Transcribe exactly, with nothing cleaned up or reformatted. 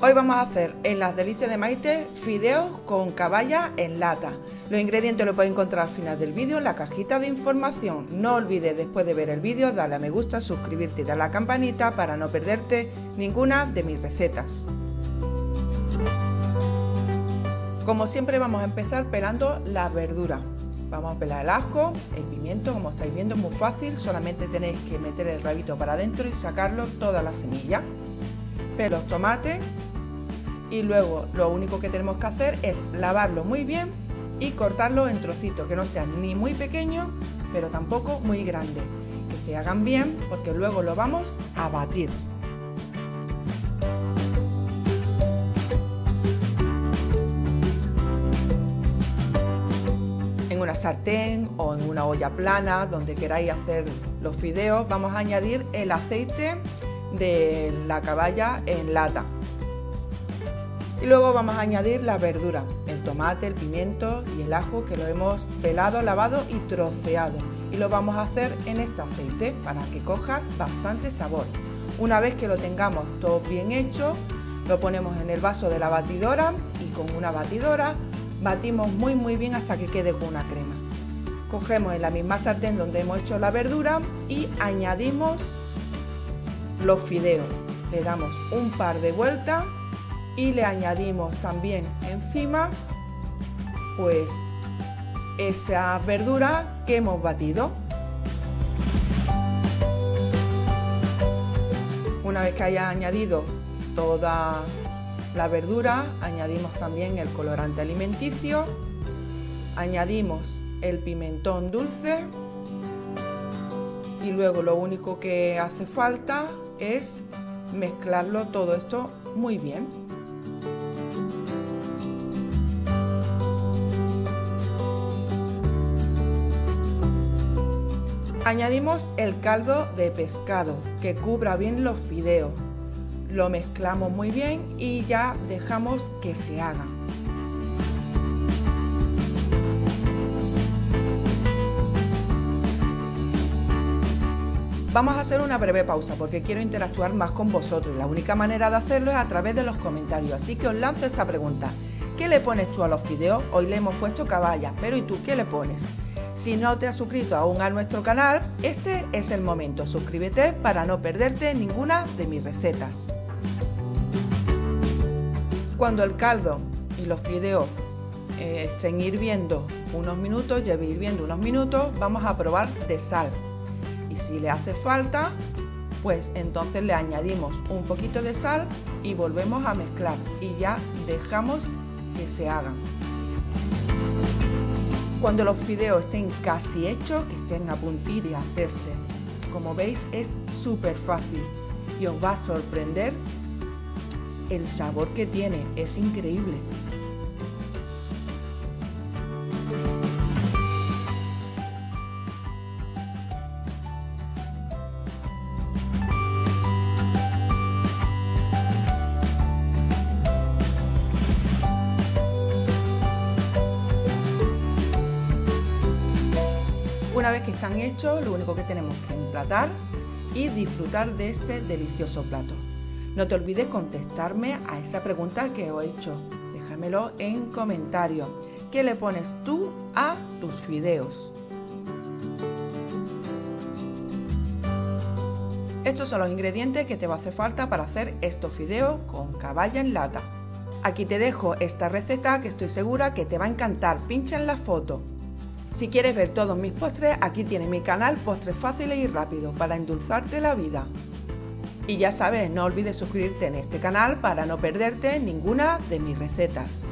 Hoy vamos a hacer en Las Delicias de Maite fideos con caballa en lata. Los ingredientes los podéis encontrar al final del vídeo en la cajita de información. No olvides, después de ver el vídeo, darle a me gusta, suscribirte y darle a la campanita para no perderte ninguna de mis recetas. Como siempre vamos a empezar pelando las verduras. Vamos a pelar el ajo, el pimiento, como estáis viendo es muy fácil, solamente tenéis que meter el rabito para adentro y sacarlo toda la semilla. Pelo los tomates y luego lo único que tenemos que hacer es lavarlo muy bien y cortarlo en trocitos que no sean ni muy pequeños pero tampoco muy grandes, que se hagan bien porque luego lo vamos a batir. En una sartén o en una olla plana donde queráis hacer los fideos vamos a añadir el aceite de la caballa en lata y luego vamos a añadir las verduras, el tomate, el pimiento y el ajo que lo hemos pelado, lavado y troceado, y lo vamos a hacer en este aceite para que coja bastante sabor. Una vez que lo tengamos todo bien hecho lo ponemos en el vaso de la batidora y con una batidora batimos muy muy bien hasta que quede con una crema. Cogemos en la misma sartén donde hemos hecho la verdura y añadimos los fideos, le damos un par de vueltas y le añadimos también encima pues esa verdura que hemos batido. Una vez que haya añadido toda la verdura añadimos también el colorante alimenticio, añadimos el pimentón dulce y luego lo único que hace falta es mezclarlo todo esto muy bien. Añadimos el caldo de pescado que cubra bien los fideos, lo mezclamos muy bien y ya dejamos que se haga. Vamos a hacer una breve pausa porque quiero interactuar más con vosotros. La única manera de hacerlo es a través de los comentarios, así que os lanzo esta pregunta. ¿Qué le pones tú a los fideos? Hoy le hemos puesto caballa, pero ¿y tú qué le pones? Si no te has suscrito aún a nuestro canal, este es el momento. Suscríbete para no perderte ninguna de mis recetas. Cuando el caldo y los fideos eh, estén hirviendo unos minutos, lleve hirviendo unos minutos, vamos a probar de sal. Si le hace falta, pues entonces le añadimos un poquito de sal y volvemos a mezclar y ya dejamos que se hagan. Cuando los fideos estén casi hechos, que estén a puntito de hacerse, como veis es súper fácil y os va a sorprender el sabor que tiene, es increíble. Una vez que están hechos, lo único que tenemos que emplatar y disfrutar de este delicioso plato. No te olvides contestarme a esa pregunta que os he hecho. Déjamelo en comentarios. ¿Qué le pones tú a tus fideos? Estos son los ingredientes que te va a hacer falta para hacer estos fideos con caballa en lata. Aquí te dejo esta receta que estoy segura que te va a encantar. Pincha en la foto. Si quieres ver todos mis postres, aquí tienes mi canal Postres Fáciles y Rápidos para endulzarte la vida. Y ya sabes, no olvides suscribirte en este canal para no perderte ninguna de mis recetas.